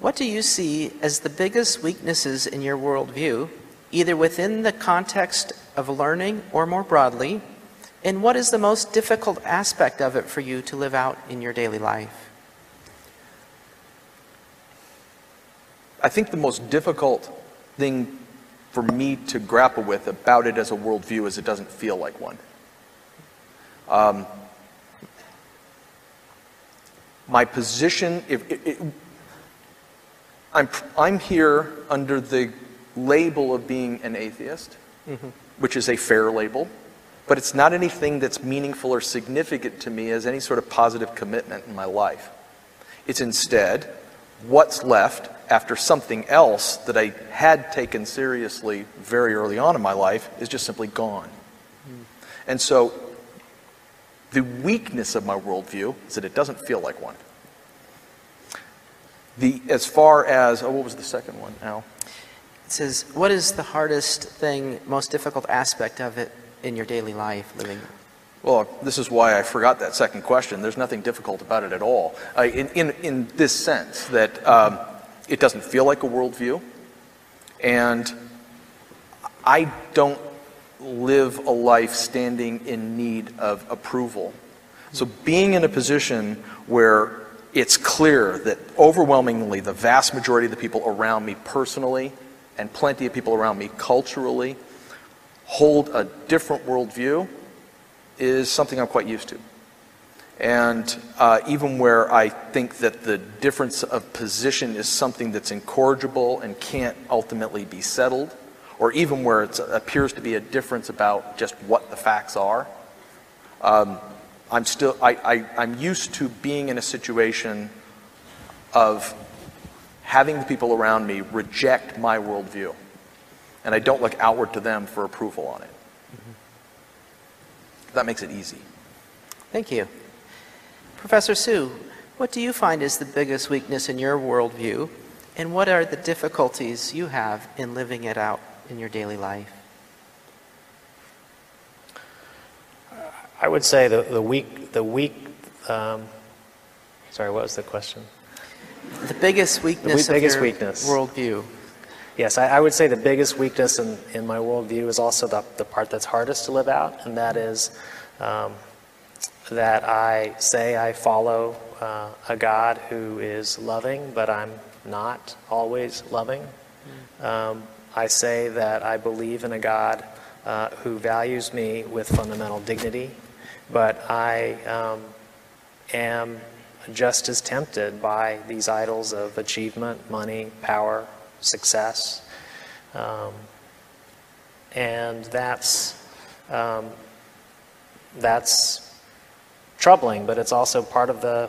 What do you see as the biggest weaknesses in your worldview, either within the context of learning or more broadly, and what is the most difficult aspect of it for you to live out in your daily life? I think the most difficult thing for me to grapple with about it as a worldview is it doesn't feel like one. My position, I'm here under the label of being an atheist, which is a fair label, but it's not anything that's meaningful or significant to me as any sort of positive commitment in my life. It's instead what's left after something else that I had taken seriously very early on in my life is just simply gone. And so the weakness of my worldview is that it doesn't feel like one. As far as, what was the second one now? It says, what is the hardest thing, most difficult aspect of it in your daily life living? Well, this is why I forgot that second question. There's nothing difficult about it at all. In this sense that it doesn't feel like a worldview, and I don't live a life standing in need of approval. So being in a position where it's clear that overwhelmingly the vast majority of the people around me personally and plenty of people around me culturally hold a different worldview is something I'm quite used to. And even where I think that the difference of position is something that's incorrigible and can't ultimately be settled, or even where it appears to be a difference about just what the facts are, I'm used to being in a situation of having the people around me reject my worldview, and I don't look outward to them for approval on it. That makes it easy. Thank you. Professor Su, what do you find is the biggest weakness in your worldview, and what are the difficulties you have in living it out in your daily life? I would say sorry, what was the question? The biggest weakness of your worldview. Yes, I would say the biggest weakness in my worldview is also the part that's hardest to live out, and that is that I say I follow a God who is loving, but I'm not always loving. I say that I believe in a God who values me with fundamental dignity, but I am just as tempted by these idols of achievement, money, power, success. And that's troubling, but it's also part of the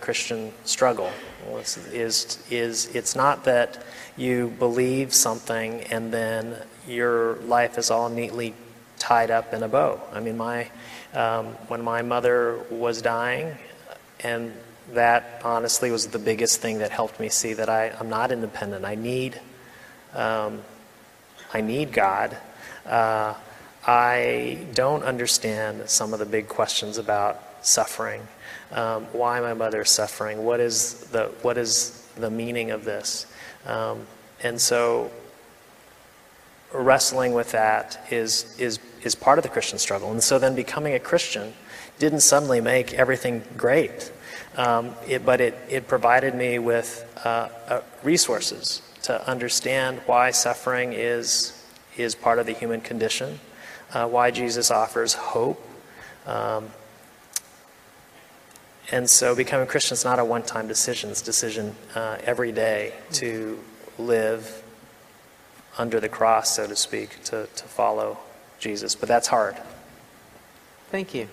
Christian struggle. It's not that you believe something and then your life is all neatly tied up in a bow. I mean, when my mother was dying, and that honestly was the biggest thing that helped me see that I'm not independent. I need God. I don't understand some of the big questions about suffering. Why my mother is suffering? What is the meaning of this? And so wrestling with that is part of the Christian struggle. And so then becoming a Christian didn't suddenly make everything great. But it provided me with resources to understand why suffering is part of the human condition, why Jesus offers hope. And so becoming a Christian is not a one-time decision. It's a decision every day to live under the cross, so to speak, to follow Jesus. But that's hard. Thank you.